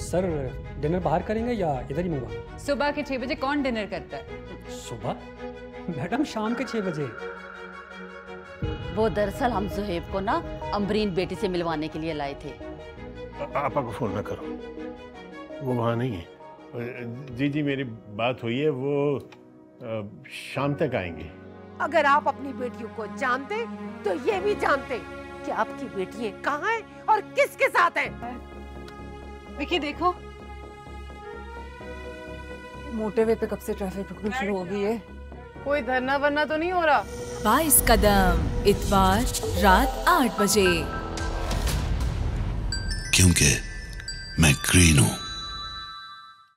Sir dinner बाहर करेंगे या इधर ही मंगवा? सुबह के 6 बजे कौन डिनर करता है? सुबह मैडम, शाम के 6 बजे। वो दरअसल हम जुहेब को ना अमरीन बेटी से मिलवाने के लिए लाए थे। आपा को फोन ना करो, वो वहाँ नहीं है। जी जी मेरी बात हुई है, वो शाम तक आएंगे। अगर आप अपनी बेटियों को जानते तो ये भी जानते कि आपकी बेटियां कहाँ हैं और किसके साथ हैं। विकी देखो, मोटरवे पे कब से ट्रैफिक रुकनी शुरू हो गई है? कोई धरना वरना तो नहीं हो रहा? 22 कदम इतवार रात 8 बजे। क्योंकि मैं ग्रीन हूँ।